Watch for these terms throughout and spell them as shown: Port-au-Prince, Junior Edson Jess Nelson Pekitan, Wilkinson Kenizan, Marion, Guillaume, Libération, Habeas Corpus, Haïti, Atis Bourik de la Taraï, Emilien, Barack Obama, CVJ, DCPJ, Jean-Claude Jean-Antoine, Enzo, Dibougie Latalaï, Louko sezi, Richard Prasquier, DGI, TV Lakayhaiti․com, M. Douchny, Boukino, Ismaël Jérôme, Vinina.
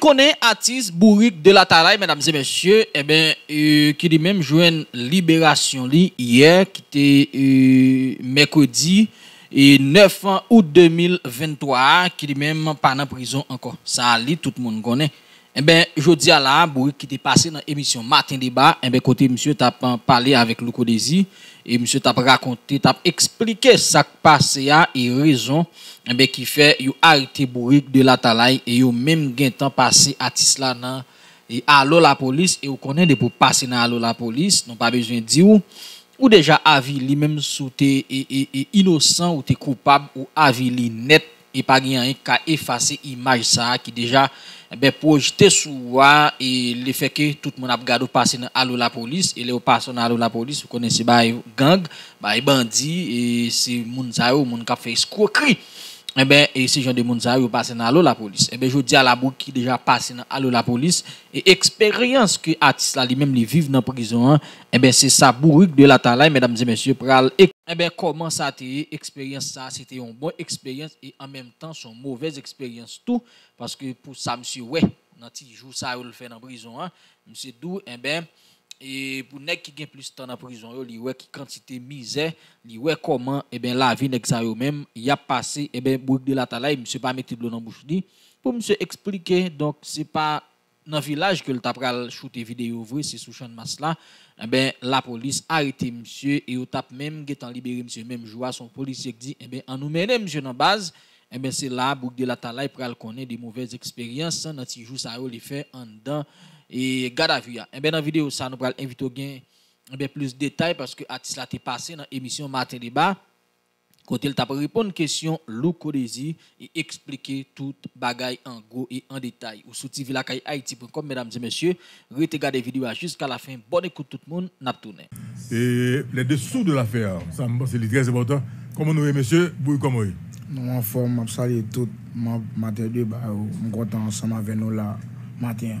connaît Atis Bourik de la Taraï, mesdames et messieurs, eh bien, qui lui-même joue une libération li, hier, qui était mercredi et 9 août 2023, qui lui-même pas en prison encore. Ça, li, tout le monde connaît. Eh bien, je dis à la Bourik qui était passé dans l'émission Matin débat, eh bien, côté monsieur, t'as parlé avec Louko sezi et monsieur t'a raconté, t'a expliqué ça qui passé et raison eh bien, qui fait yo arrêté Bourik de la Taraï et yo même gain temps passé à Tisla nan et allo la police et on connaît de pour passer dans allo la police, non pas besoin de dire ou déjà avili même sous t'es et innocent ou t'es coupable ou avili net et pas rien qu'à effacer image ça qui déjà ben projeté sous et le fait que tout le monde a regardé passer dans allo la police et les passent dans allo la police vous connaissez ba gang ba bandit et c'est moun ça ou moun qui fait escroquerie et ben et ces gens de moun ça passent dans allo la police et ben je dis à la bouc qui déjà passé dans allo la police et expérience que Atis là lui-même les vivent dans prison et ben c'est ça Bourik de la Taraï mesdames et messieurs pral et ben comment ça t'es expérience ça c'était une bonne expérience et en même temps son mauvaise expérience tout parce que pour ça monsieur ouais dans ti jour ça il fait dans prison monsieur dou et ben et pour nèg qui gagne plus temps en prison yo li ouais qui quantité misère li ouais comment et ben la vie nèg ça yo même y a passé et ben Bourik de la Taraï monsieur pas mettre de l'eau dans bouche dit pour monsieur expliquer donc c'est pas dans village que le t'a pral shooter vidéo vrai c'est sous champ de masse là eh ben la police arrêté monsieur et au tape même gétant libéré monsieur même joie son policier dit eh ben on nous mener monsieur dans base eh ben c'est là Bourik de la Taraï pral connaît des mauvaises expériences dans ti jour ça yo les fait en dedans et garde à vue eh ben dans vidéo ça nous pral inviter au gain eh ben plus de détails parce que Atis là t'est passé dans émission Matin débat quand il t'a répondre question Louko sezi et expliquer toute bagaille en gros et en détail ou sur TV Lakay Haiti.com mesdames et messieurs regardez vidéo jusqu'à la fin bonne écoute tout le monde n'a tourné et les dessous de l'affaire ça me c'est très important comment nous monsieur vous comment nous en forme saluer tout matin débat on content ensemble avec nous là matin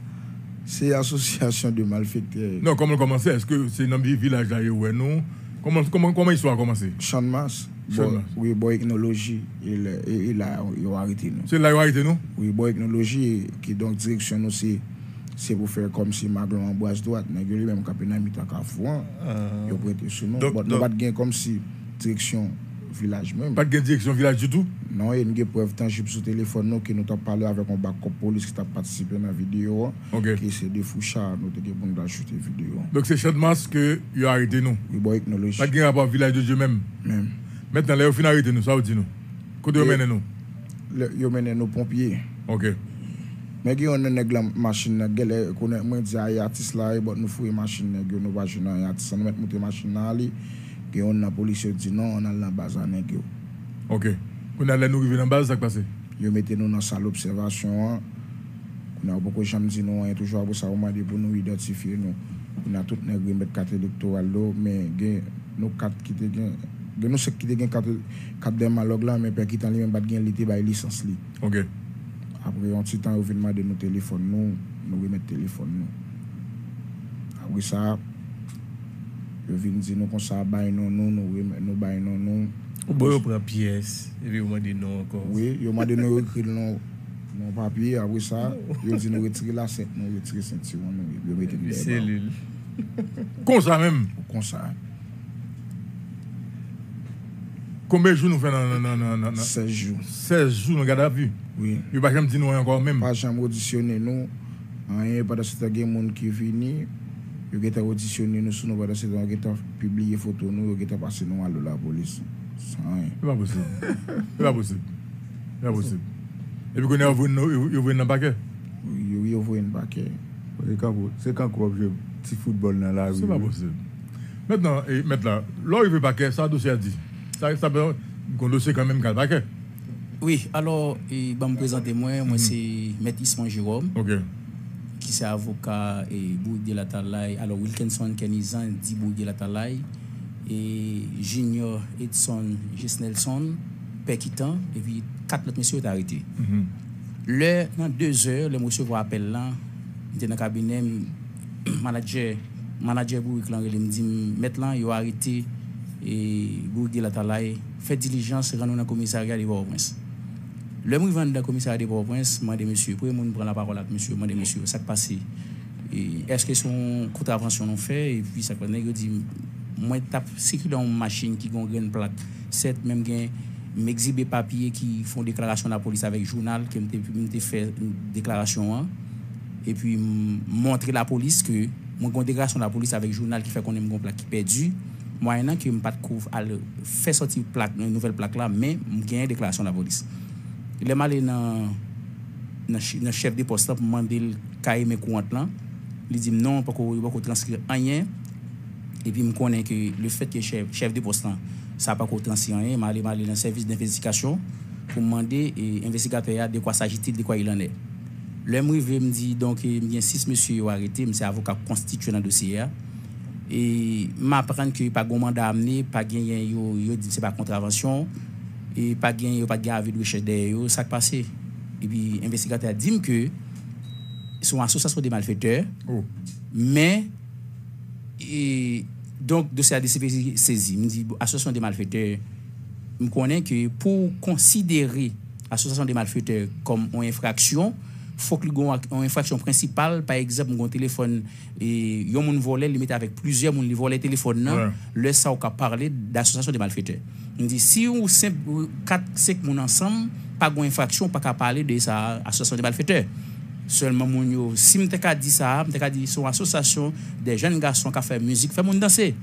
c'est association de malfaiteurs non comment on commence est-ce que c'est dans village là ouais non comment histoire commencer champ de masse oui, bon technologie, il a arrêté nous. C'est là qu'il a arrêté nous? Oui, bon technologie, qui donc direction nous, c'est pour faire comme si ma grand embrasse droite, mais je même quand il a mis un cafouan, il a prêté sur nous. Donc, nous n'avons pas de gain comme si direction village même. Pas de gain direction village du tout? Non, il y a une preuve tangible sur le téléphone qui nous a parlé avec un backup police qui a participé à la vidéo, qui s'est défouché, nous avons dit acheter la vidéo. Donc, c'est chaque masse qu'il a arrêté nous? Oui, bon technologie. Pas de gain rapport village de Dieu même? Même. Maintenant, les finalités, nous, ça vous dit nous. Quand vous menez nous? Vous menez nos pompiers. OK. Mais qui on a une machine, on a moins d'artistes là, nous fouons une machine, nous va jouer dans l'artiste, nous mettons une machine là, et on a la police qui dit non, on a la base à nous. OK. Quand on a nous arrivé dans la base, ça passe? Vous mettez nous dans la salle d'observation, on a beaucoup de gens qui disent non, on est toujours pour nous identifier. On a tous les gens qui mettent 4 électorales, mais nous 4 qui étaient. De nous ceux qui ont 4 démalogues là, mais qui ont même pas de licence. OK. Après, on s'est enlevé de nos téléphones, nous remettons le téléphone. Après ça, je viens dire nous qu'on s'en bat, nous remettons nous. Ou bien on prend pièce, et puis on dit non encore. Oui, on m'a dit non, écrit non. Mon papier, après ça, je dis nous retirer la ceinture, nous retirer la ceinture, nous remettons le cellule. Comme ça même. Comme ça. Combien de jours nous faisons dans 16 jours. 16 jours, nous gardons la vue. Oui. Il n'y a pas jamais dit nous encore même. Pas jamais auditionné nous. Pendant ce temps, il y a des gens qui sont venus. Ils ont auditionné nous. Sous nous, pendant ce temps, ils ont publié photos. Nous, ils ont passé nous à la police. C'est pas possible. C'est pas possible. C'est pas possible. Et puis, ils ont ouvert un paquet. Oui, ils ont ouvert un paquet. C'est quand qu'on joue petit football dans la rue. C'est pas possible. Maintenant, là, il veut paquet, ça, dossier a dit. Ça peut condoser quand même Calbaquet. Oui, alors, je vais me présenter moi, c'est M. Ismaël Jérôme, qui qui c'est avocat et Boudie Latalaï, alors Wilkinson Kenizan, Dibougie Latalaï et Junior Edson Jess Nelson Pekitan, et puis quatre autres messieurs étaient arrêtés. Là, dans 2 heures, le monsieur vous appelle là, il était dans le cabinet, manager Bourik là, il me dit maintenant il a arrêté et Boudie Latalaï, fait diligence, rentre dans le commissariat de Port-au-Prince. Le mouvement de la commissariat de Port-au-Prince, je demande monsieur, pour nous prendre la parole avec monsieur, je demande monsieur, ça passe. Est-ce que son contravention l'on fait? Et puis ça passe, il dit, moi, si il y a une machine qui a une plaque, c'est même gain, m'exhiber papier qui font déclaration à la police avec journal, qui me fait déclaration, et puis montrer la police que mon déclaration à la police avec journal qui fait qu'on a une plaque qui est perdue. Moi, il y en a qui ne pas de faire sortir une nouvelle plaque là, mais il y a une déclaration à la police. Il est allé dans le chef de poste pour demander le cahier de comptes. Il dit non, parce qu'on ne peut pas transcrire rien. Et puis, je connais que le fait que le chef de poste ne peut pas transcrire rien, je suis allé dans le service d'investigation pour demander aux investigateurs de quoi s'agit-il, de quoi il en est. L'homme arrivé me dit donc, il y a 6 messieurs arrêtés, c'est avocat constitué dans le dossier. Et je m'apprends qu'il n'y a pas de mandat à amener, c'est pas contravention. Et pas gagné, pas gagné de recherche derrière, ça passe. Et puis, l'investigateur a dit que sont association des malfaiteurs, mais donc, dossier ADCP saisi. Il me dit, association des malfaiteurs, je connais que pour considérer l'association des malfaiteurs comme une infraction, il faut que une infraction principale, par exemple, mon téléphone, et il y a un volet, il met avec plusieurs, il volet téléphone, le ça, on peut parler d'association des malfaiteurs. On dit, si on 4-5 personnes ensemble, pas d'infraction, pas qu'à parler de ça, association de malfaiteurs. Seulement, si on a dit ça, on a dit son association des jeunes garçons qui font musique, fait danser.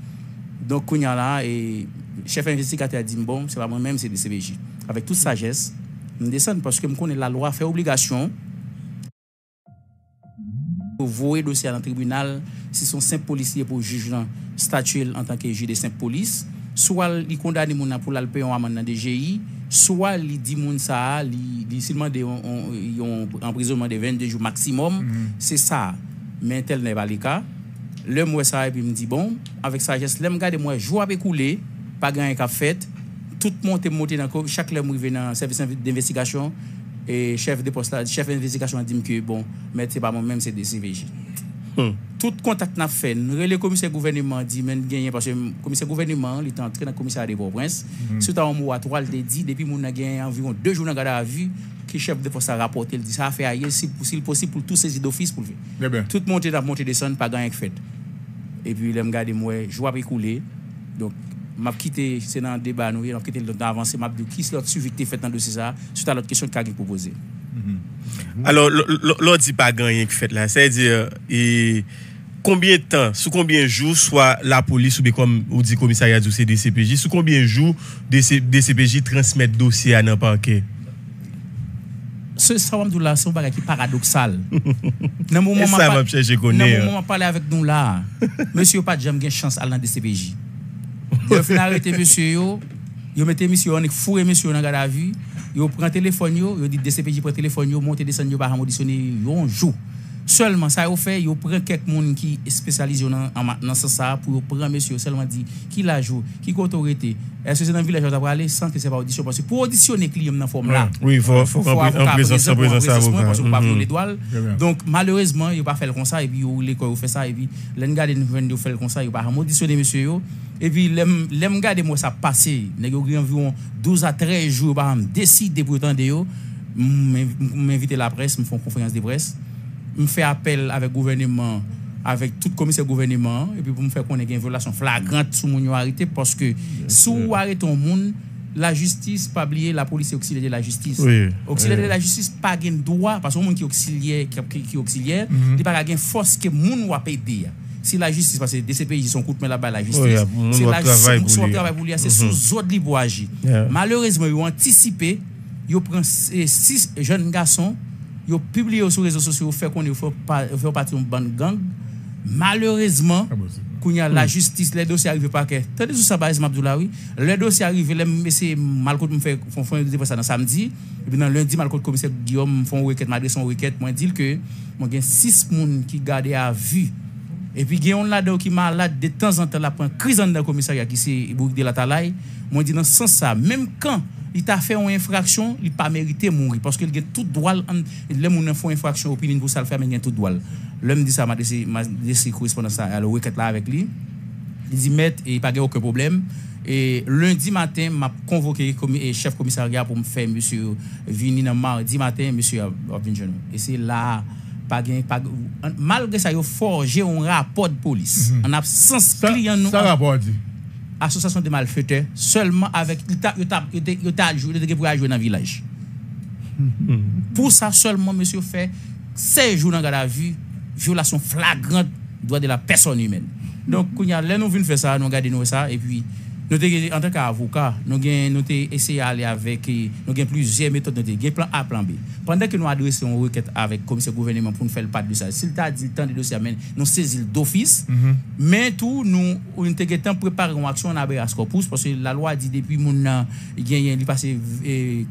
Donc, on y a là, et le chef investigateur a dit, bon, c'est pas moi-même, c'est le CVJ. Avec toute sagesse, on descend parce que on connaît la loi, fait obligation. Pour voir dossier dans le tribunal, si son 5 policiers pour juger, statuer en tant que juge des 5 polices. Soit il condamne les gens pour la payer en amende dans DGI, soit il dit les gens ils ont emprisonnement de 22 jours maximum. C'est ça. Mais tel n'est pas le cas. Le mois ça, et puis me dit bon, avec sagesse, les gars de moi, joie avec couler, pas gagner qu'à fête, tout le monde est monté dans le corps, chaque lemme est dans le service d'investigation, et chef de poste, chef d'investigation a dit que bon, mais c'est pas moi-même, c'est des CVJ. Tout contact n'a fait. Le commissaire gouvernement dit men gagné parce que le commissaire gouvernement il est entré dans le commissariat de Port-au-Prince. Suite à un mois à 3, il dit depuis mon a gagné environ 2 jours dans garde à vue que chef de poste a rapporté, il dit ça a fait ailleurs si possible pour tout saisir d'office pour le. Tout monter dans monter descendre pas gagner fait. Et puis les gars de moi joie après couler. Donc m'a quitté c'est dans le débat nous, on quitté d'avancer m'a dit qui l'autre suivi que fait dans dossier ça suite à l'autre question qu'a proposé. Alors, l'autre dit pas gagné qui fait là, c'est-à-dire, combien de temps, sous combien de jours, soit la police ou comme on dit commissariat du CDCPJ, sous combien de jours DCPJ transmet dossier à n'importe parquet? Ce samedi là, c'est un bagage qui paradoxal. Dans moment on parle avec nous là, monsieur pas jamais gain chance à la DCPJ. Il faut arrêter monsieur yo, il mettait monsieur on fourré monsieur dans garde à vue. Yo prend téléphone yo, yo dit DCPJ prend téléphone yo, monte descend yo pas auditionner yo jour. Seulement ça yo fait, yo prend quelques monde qui spécialisé en maintenance ça pour prendre monsieur seulement dit qui la joue, qui autorité. Est-ce que c'est dans village on va aller sans que c'est pas audition parce que pour auditionner client dans forme là. Oui, faut en présence avocat parce qu'on pas les doigts. Donc malheureusement, yo pas fait comme ça et puis yo l'école fait ça et puis les gars de faire comme ça, yo pas auditionner monsieur yo. Et puis, les gars de moi, ça passé. Ils ont environ 12 à 13 jours, ils décident de prétendre. Ils m'invitent la presse, ils me font conférence de presse. Ils me font appel avec le gouvernement, avec tout le commissaire gouvernement. Et puis, pour me faire qu'on ait une violation flagrante sur mon arrêté. Parce que si vous arrêtez un monde, la justice, pas oublier, la police est auxiliaire de la justice. Auxiliaire de la justice, pas de droit. Parce que le monde qui est auxiliaire, il n'y a pas de force que le monde va payer. Si la justice, parce que DCPJ sont coupés là-bas, la justice, c'est la justice, son travail pour lui, c'est sous autres libres agis. Malheureusement, ils ont anticipé, ils ont pris 6 jeunes garçons, ils ont publié sur les réseaux sociaux, fait qu'on est fait partie d'une bande gang. Malheureusement, la justice, les dossiers arrivent par quai. Tenez tout ça, Baez Mabdoulaoui. Les dossiers arrivent, les Malcote me fait un dépôt ça dans samedi. Et puis dans lundi, Malcote commissaire Guillaume font un requête, m'adresse son requête. Moi, dit que il y a 6 personnes qui gardent à vue. Et puis, il y a un qui malade de temps en temps, la prend crise dans le commissariat qui c'est Bourik de la Taraï. Moi, dit dans ce sens, ça, même quand il t'a fait une infraction, il n'a pas mérité mourir. Parce qu'il a tout droit. L'homme qui a fait une infraction, il a tout droit. L'homme dit ça, ma correspondance à la requête là avec lui. Il dit, maître, il n'y a pas aucun problème. Et lundi matin, je m'a convoqué le chef commissariat pour me faire M. Vinina mardi matin, M. Abinjano. Et c'est là. Malgré ça, il a forgé un rapport de police. En absence client, nous. Ça rapport dit. Association de malfaiteurs, seulement avec. Il a joué pour jouer dans le village. Pour ça, seulement, monsieur fait 16 jours dans la vue, violation flagrante du droit de la personne humaine. Donc, là, nous venons faire ça, nous regardons ça, et puis. Nous, en tant qu'avocat, nous avons essayé d'aller avec plusieurs méthodes, nous avons plan A, plan B. Pendant que nous adressons une requête avec le commissaire gouvernement pour nous faire le pas de ça, s'il t'a dit le temps de dossier, nous saisissons d'office, mais tout, nous avons préparé une action en Habeas Corpus, parce que la loi dit depuis qu'il a passé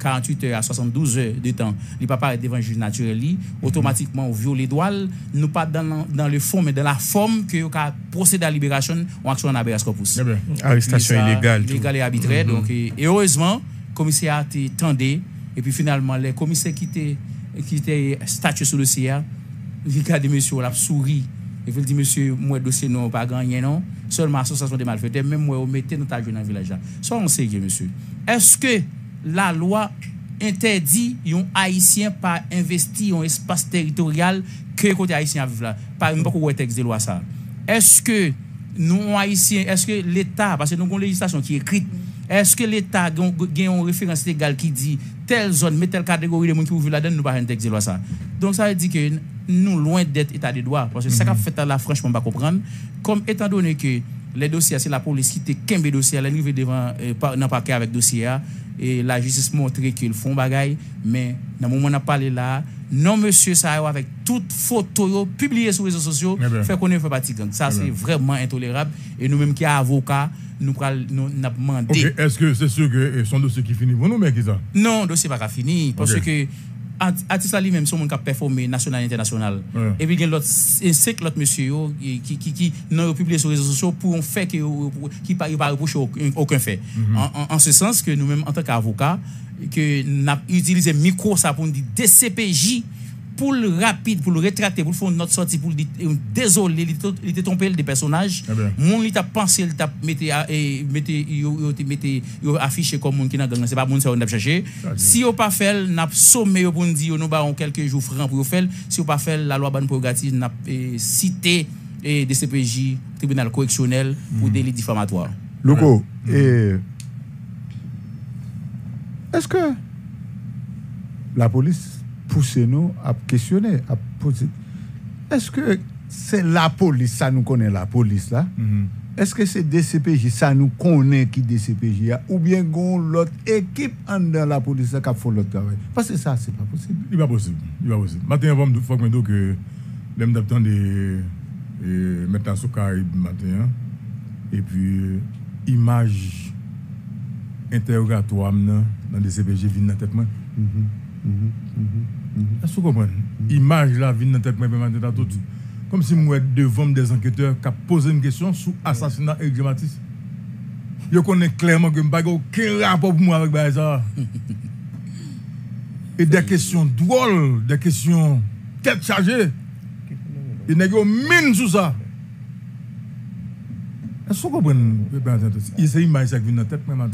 48 heures à 72 heures de temps, il n'a pas parlé devant le juge naturel, automatiquement, on viole les droits, nous pas dans le fond, mais dans la forme que nous procédons à la libération, on action en Habeas Corpus. Arrestation. Légal et arbitraire. Donc, et heureusement, le commissaire a été tendu. Et puis finalement, les commissaires qui étaient statués sur le CA, ils regardaient monsieur, la souris. Et ils disent, monsieur, moi, dossier, non, pas gagné, non. Seulement association des malfaiteurs, même moi, on mettait notre agent dans le village. Ça, on sait, monsieur. Est-ce que la loi interdit un haïtien pas investir en espace territorial que côté haïtien vivre là? Par exemple, pourquoi texte de loi ça? Est-ce que nous, haïtiens, est-ce que l'État, parce que nous avons une législation qui est écrite, est-ce que l'État a une référence légale qui dit telle zone, mais telle catégorie de monde qui ouvre la donne, nous ne pouvons pas texte de loi ça. Donc ça veut dire que nous, loin d'être état de droit, parce que ça qu'a fait là, franchement, pas comprendre. Comme étant donné que les dossiers, c'est la police qui était qu'un dossier, elle est arrivée devant un parquet avec dossier, et la justice montre qu'ils font bagaille, mais dans le moment où on a parlé là, non, monsieur, ça avec toute photo publiée sur les réseaux sociaux, fait qu'on est fait partie gang. Ça, c'est vraiment intolérable. Et nous-mêmes qui avons avocat, nous avons demandé. Okay. Est-ce que c'est sûr que son dossier qui finit pour nous, mais qui ça? Non, le dossier n'est pas fini. Parce que Atis Bourik même son monde qui a performé national et international. Et puis il y a l'autre, c'est que l'autre monsieur qui n'a publié sur les réseaux sociaux pour un fait qui n'a pas reproché aucun fait. En ce sens que nous-mêmes, en tant qu'avocat, que nous avons utilisé micro ça pour dire DCPJ pour le rapide, pour le retrater, pour le faire notre sortie, pour le désolé, il était trompé des personnages. Mon il t'a pensé, il t'a affiché comme mon qui n'a gagné, c'est pas bon ça on a cherché. Si on pas fait, n'a sommé pour nous dire nous avons quelques jours francs pour faire. Si on pas fait, la loi ban prérogative n'a cité et DCPJ tribunal correctionnel pour délit diffamatoire. Louko, est-ce que la police pousser nous à questionner, à poser. Est-ce que c'est la police, ça nous connaît la police là? Est-ce que c'est DCPJ, ça nous connaît qui DCPJ a? Ou bien l'autre équipe dans la police qui a fait l'autre travail? Parce que ça, c'est pas possible. Il n'est pas possible. Il n'est pas possible. Matin, avant de faire que l'homme d'attendre de mettre sur le Caraïbe matin, et puis image interrogatoire dans le DCPJ vient dans la tête. Est-ce que vous comprenez? L'image là vient dans tête maintenant tout. Comme si moi devant des enquêteurs qui posent une question sur l'assassinat d'Eric Matisse. Je connais clairement que je n'ai pas aucun rapport pour moi avec ça. Et des questions drôles, des questions tête chargée. Et nous avons mine sur ça. Est-ce que vous comprenez? C'est l'image qui vient dans tête maintenant.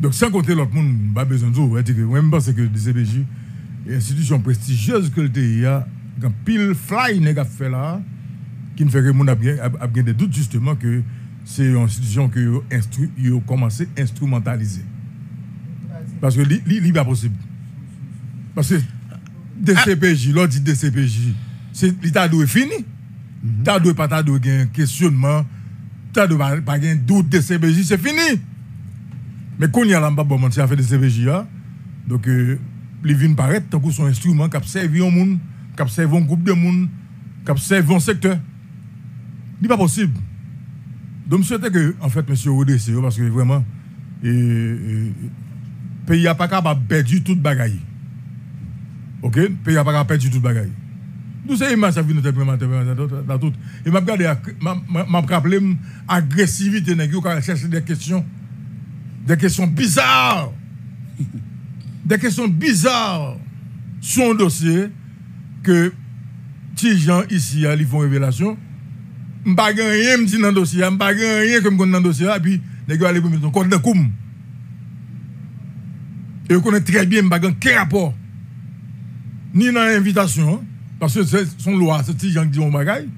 Donc, sans compter l'autre monde, je n'ai pas besoin de vous. Je pense que le DCPJ, institution prestigieuse que le TIA, quand pile fly n'est fait là, qui ne fait que le monde a bien des doutes, justement, que c'est une institution qui a commencé à instrumentaliser. Parce que c'est pas possible. Parce que DCPJ, l'autre dit DCPJ, c'est l'état de fini. T'as de pas t'as de un questionnement, t'as de pas un doute DCPJ, c'est fini. Mais quand il y a un bon moment, il a fait des CVJ, donc les vignes paraissent, tant que son instrument qui servi au monde, qui servi un groupe de monde, qui servi un secteur. Ce n'est pas possible. Donc, je souhaite que, en fait, monsieur ODC, parce que vraiment, le pays n'a pas capable de perdre toute bagaille. OK? Le pays n'a pas capable de perdre toute bagaille. Nous savons que ça vient de tout. Et je me rappelle l'agressivité des gens qui cherchent des questions bizarres. Des questions bizarres sur un dossier que les gens ici ils font révélation. Je ne sais pas rien me dit dans le dossier, je ne sais pas rien comme dans le dossier, et puis les gens allaient mettre un compte de coum. Et on connaît très bien, je ne sais pas quel rapport, ni dans l'invitation, parce que c'est son loi, c'est les gens qui disent un bagaille,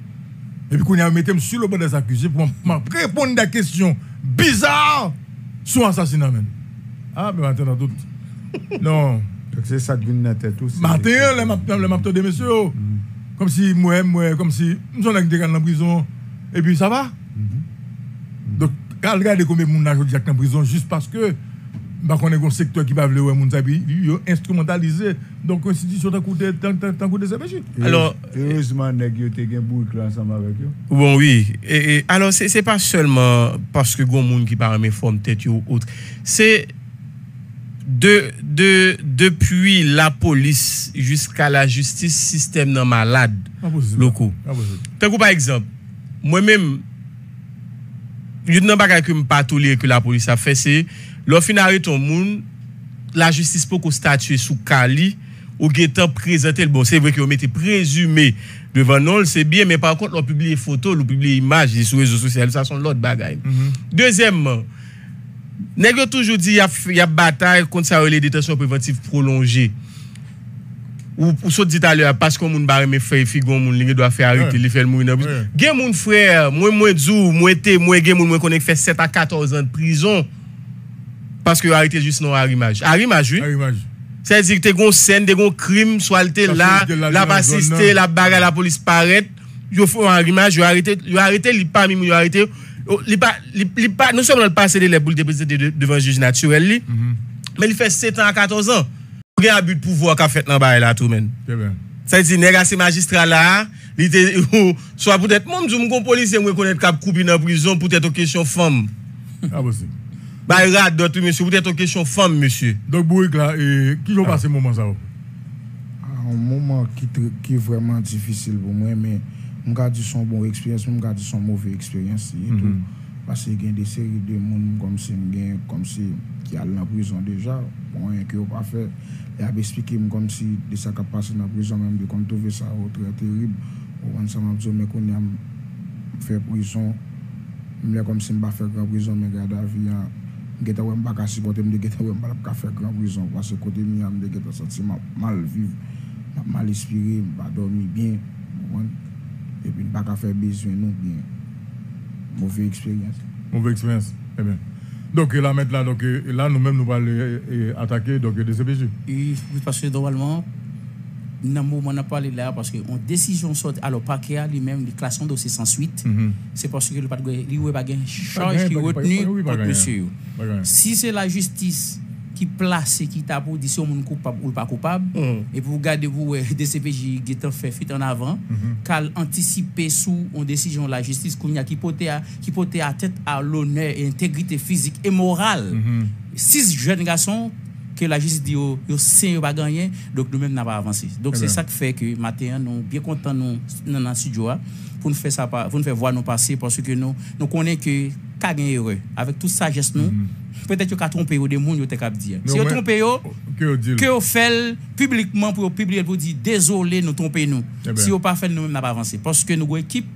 et puis qu'on a mis sur le banc des accusés pour répondre à des questions bizarres sur l'assassinat. Ah, mais maintenant, tout. Non. Donc c'est ça que vous n'avez pas tous. Maintenant, les maps de messieurs. Comme si moi, comme si nous sommes des gars dans la prison, et puis ça va. Donc, regardez combien de monde a joué en prison juste parce que, bah, qu'on est un secteur qui va vouloir les gens, ils ont instrumentalisé. Donc, l'institution d'un coup de CBJ. Alors, heureusement, les gens ont eu un bout de ensemble avec eux. Bon, oui. Et, alors, ce n'est pas seulement parce que les gens qui parlent de forme tête ou autre. C'est depuis la police jusqu'à la justice, système non malade locaux. Par exemple, moi-même, je ne sais pas que je ne pas toléré que la police a fait, c'est lorsqu'on arrête un monde, la justice peut statuer sous Cali ou guettant présenter le bon. C'est vrai qu'on mettait présumé devant nous, c'est bien, mais par contre, on publie photos, on publie images sur les réseaux sociaux, ça sont l'autre bagaille. Deuxièmement, nègre toujours dit il y a bataille contre ça les détentions préventives prolongées. Ou ça dit à l'heure parce qu'on moun barre mes frères figon moun li doit faire arrêter li fait mourir dans prison. Gen moun frère, moins dou, moins té, moins gen moun konn fait 7 à 14 ans de prison parce que arrêté juste non arrimage. Arrimage oui. C'est-à-dire que t'es gon scène, t'es gon crime, soit t'es là, la pas assister, la bagarre la police paraît, yo font arrimage, yo arrêté li pas mimi, yo arrêté. Nous sommes dans le passé de les boules de devant le juge naturel, mais il fait 7 ans à 14 ans. Il y a un abus de pouvoir qu'a fait dans là tout même. Ça veut dire que ces magistrats là, soit peut-être, moi je suis un policier, je connais cap coupé dans la prison, peut-être aux questions femmes. Ah, possible. Bah, il y a d'autres, monsieur, peut-être aux questions femmes, monsieur. Donc, Bourik là, qui va passer ce moment ça? Un moment qui est vraiment difficile pour moi, mais. Je garde son bon expérience, je garde son mauvais expérience. Parce qu'il y a des séries de monde comme si qui allaient en prison déjà, bon, qui n'ont pas fait. Et à expliquer comme si de ça qui passe dans la prison, même de comme trouver ça très terrible. On s'en a dit, mais qu'on a fait prison, comme si je ne fais pas grand prison, mais garde la vie. Je ne vais pas supporter, je ne vais pas faire grand prison. Parce que côté, je me suis senti mal vivre, mal inspiré, je ne vais pas dormir bien. Et puis, pas qu'à faire besoin, non, bien. Mauvaise expérience. Mauvaise expérience. Eh bien. Donc, là, maintenant, là nous-mêmes, nous allons attaquer des CBJ. Oui, parce que normalement, nous n'avons pas parlé là, parce qu'on décision sorte. Alors, Paquet lui-même, les classons dossier sans suite, c'est parce que le paquet charge qui est retenu contre monsieur. Si c'est la justice qui place, qui tape pour dire si on est coupable ou pas coupable, et pour garder vous DCPJ qui fait fuite en avant, qu'elle anticiper sous une décision de la justice qui porte à tête à l'honneur et intégrité physique et morale. 6 jeunes garçons que la justice dit qu'ils ne sont pas gagnés, donc nous-mêmes n'avons pas avancé. Donc c'est ça qui fait que matin, nous sommes bien contents dans le studio pour nous faire ça, pour nous faire voir nous passer, parce que nous connaissons que qu'à gagner heureux avec toute sagesse nous. Peut-être que vous avez trompé des gens, vous avez dit. Si vous trompez, que vous faites publiquement pour publier, pour dire désolé, nous trompons nous. Si vous ne pas fait, nous n'avons pas avancé. Parce que nous avons une équipe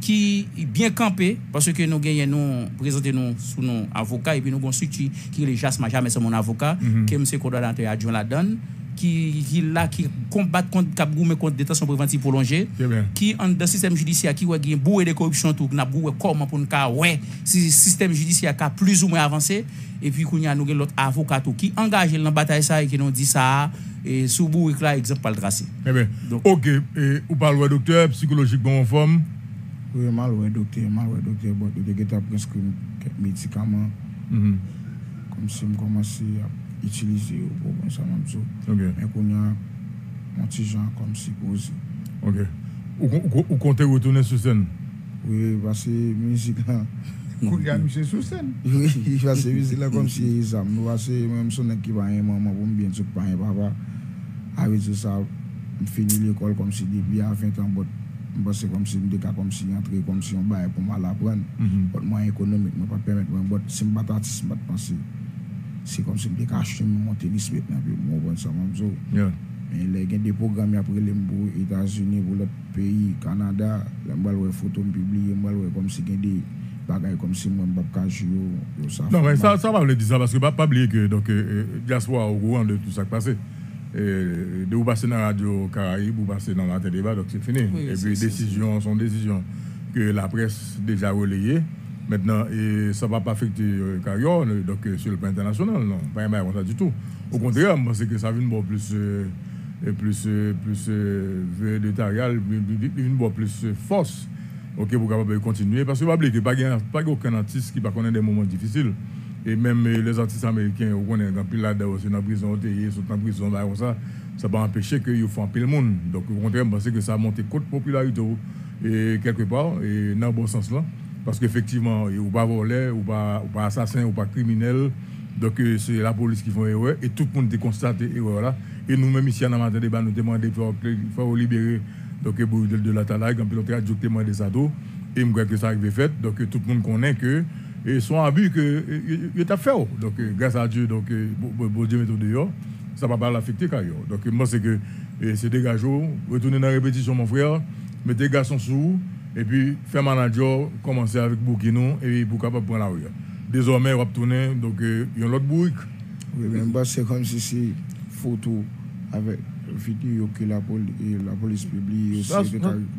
qui est bien campée, parce que nous avons présenté nous sous nos avocats, et puis nous avons celui qui est le Jasma, jamais c'est mon avocat, qui est M. Coordonnateur Adjoint Ladonne, qui combat contre la détention préventive prolongée, qui dans le système judiciaire qui a boué de corruption, tout n'a boué comment pour nous ouais si système judiciaire qui a plus ou moins avancé, et puis qu'on a nous l'autre avocat qui engage dans la bataille ça et qui nous dit ça et sous Bourik là exemple pas le tracé. OK, ou parle ouais docteur psychologiquement en forme. Oui, mal ouais docteur bon docteur prescrit quelques médicaments. Comme si on commençait à utiliser au bon sens. Mais qu'on a un petit genre comme si pose. OK. Ou comptez retourner sur scène? Oui, parce que musique là, Il y a M. Soussen. Oui, il va se là comme si ça. Nous avons même son qui va un moment pour bien se payer papa. Avec tout ça, je finis l'école comme si depuis à 20 ans, je comme si je comme si entrer comme si on baille pour mal apprendre. Pour moi, économique, je ne peux pas permettre. Si je ne pas penser, c'est comme si je acheté mon tennis maintenant, puis mon bon sang. Mais il y a des programmes après les États-Unis, pour l'autre pays, Canada, les photos publiées, comme si il y a des bagailles comme si moi, je ne peux pas. Non, ça va le dire, parce que je ne peux pas oublier que diaspora au courant de tout ça qui passé. De vous passer dans la radio Caraïbe, vous passer dans Matin débat, donc c'est fini. Oui, et puis décision, son décision que la presse déjà relayée. Maintenant, et ça ne va pas affecter carrière donc sur le plan international, non, pas un ça du tout. Au contraire, moi c'est que ça vient beaucoup plus d'étarial, une beaucoup plus force, ok, pour capable continuer. Parce que pas oublier que pas aucun artiste qui va connaître des moments difficiles. Et même les artistes américains, on est en pile aussi dans la prison, ils sont en prison, là, ça ne va pas empêcher qu'ils font pile le monde. Donc, au contraire, je pense que ça a monté contre popularité et quelque part, et dans le bon sens là. Parce qu'effectivement, ils ne sont pas volés, ils ne sont pas assassins, ils ne sont pas criminels. Donc, c'est la police qui fait erreur et tout le monde constate l'erreur là. Et nous-mêmes, ici, en Matin débat, nous demandons qu'il faut libérer Boudie de la Taraï, quand l'autre a dit que des ados. Et je crois que ça arrive fait. Donc, tout le monde connaît que. Et son abus que il a fait. Donc, grâce à Dieu, donc, bon Dieu, ça ne va pas l'affecter. Donc, moi, c'est que c'est dégager, retourner dans la répétition, mon frère, mettre les garçons sous, et puis faire manager, commencer avec Boukino, et pour capable prendre la rue. Désormais, on va tourner, donc, il y a l'autre bouc. Oui, mais c'est comme si c'est photo avec vidéo que la police publie.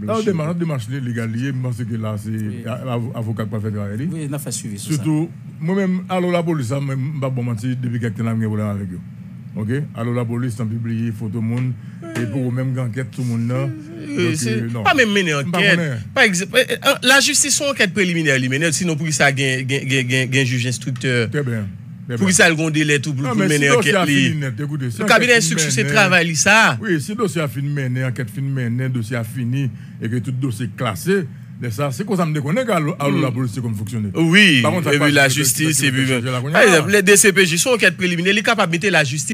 Là, on demande démarche légalisée, je pense que là, c'est l'avocat qui n'a pas fait travailler. Oui, il n'a pas suivi. Surtout, moi-même, alors la police, je ne vais pas mentir depuis quelques temps, je problème avec eux. Ok? Alors la police, on publie photo monde, et pour même enquête tout le monde là. Pas même mener enquête. Par exemple, la justice, son enquête préliminaire, sinon pour ça, il y a un juge instructeur. Très bien. Pour ça, le délai tout pour mener enquête. Le cabinet d'instruction, c'est travail ça. Oui, si le dossier a fini mené, enquête fini mené, le dossier a fini et que tout dossier classé, c'est qu'on ça me déconnecte à la police comme fonctionner. Oui, et puis la justice, et puis par exemple, les DCPJ sont enquête préliminaire, ils sont capables de mettre la justice.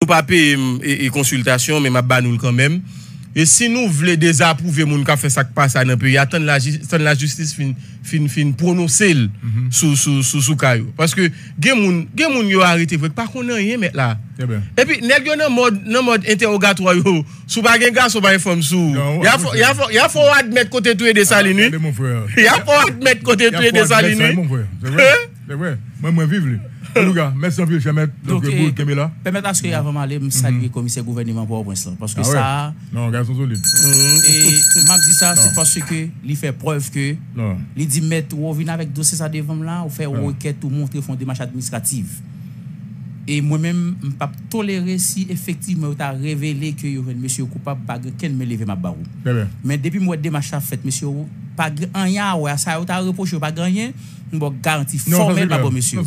Nous pas payer et consultation, mais ma banoule quand même. Et si nous voulons désapprouver les gens qui ont fait ça qui passe dans le pays, attendre la justice fin prononcer sous caillou. Parce que les gens qui ont arrêté, par contre, ils n'ont rien là. Et puis, les gens dans mode interrogatoire, si pas de gars, ils ne sont pas informés. Il faut admettre côté tuer des salines. Il faut admettre côté tuer des salines. C'est vrai. C'est vrai. Moi, je vis. Merci à vous, Chamet. Donc, permettez-moi ce que avant d'aller, je salue le commissaire gouvernement pour Port-au-Prince. Parce que ça. Non, garçon solide. Et je dis ça, c'est parce que il fait preuve que. Il dit, mais vous venez avec dossier ça devant là, vous faites une requête, vous montrez, vous faites des démarches administratives. Et moi-même, je ne peux pas tolérer si effectivement vous avez révélé que vous avez monsieur coupable, qu'elle me lève ma barre. Mais depuis moi, démarche a fait, monsieur, pas rien, ça vous avez reproché, pas rien. Bon garantie formelle là, monsieur.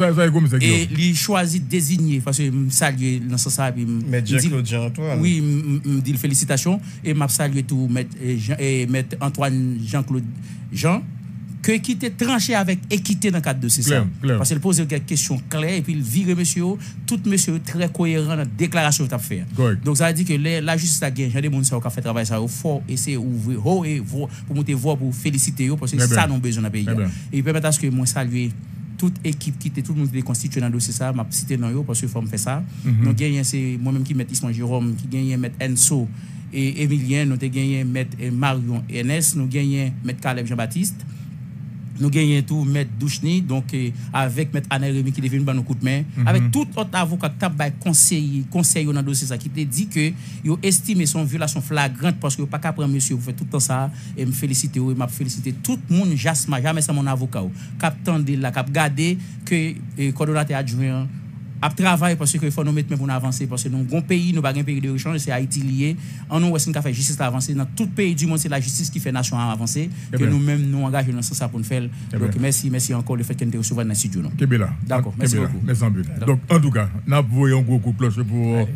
Et il choisit désigner parce que je salue dans ce sens. Mais Jean-Claude Jean-Antoine. Oui, je dis félicitations et je salue tout M. Antoine Jean-Claude Jean que qui était tranché avec équité dans le cadre de ce sens. Parce qu'il pose des questions claires et puis il vire monsieur, tout monsieur très cohérent dans la déclaration qu'il a fait. Donc ça veut dire que la justice a gagné. J'ai des gens qui ont fait travail ça il faut essayer d'ouvrir haut et pour monter voix pour féliciter parce que ça nous besoin dans le pays. Et permettre à ce que moi salue toute équipe qui était tout le monde qui constitué dans le dossier ça, m'a cité dans eux parce que faut me faire ça. Donc c'est moi-même qui met Ismaël Jérôme, qui gagne met Enzo et Emilien, nous gagnons met Marion et NS, nous gagnons met Caleb Jean-Baptiste. Nous gagnons tout, M. Douchny, donc avec M. Anel Remy qui devient un coup de main, avec tout autre avocat qui a conseillé dans le dossier qui te dit que vous estimez son violation flagrante parce que vous n'avez pas qu'à prendre monsieur, vous faites tout le temps ça, et me féliciter, et m'a félicité tout le monde, Jasma, jamais c'est mon avocat, qui a tendu là, qui a gardé que le coordonnateur adjoint à travailler parce qu'il faut nous mettre pour nous avancer. Parce que nous avons un pays, nous n'avons pas un pays de rechange, c'est Haïti lié. On a aussi fait justice avancer. Dans tout pays du monde, c'est la justice qui fait nation avancer. Que nous-mêmes, nous engageons dans ce sens pour nous faire. Donc merci encore le fait qu'on te reçoive dans le studio. D'accord, merci beaucoup. Donc en tout cas, nous avons un gros coup de cloche pour...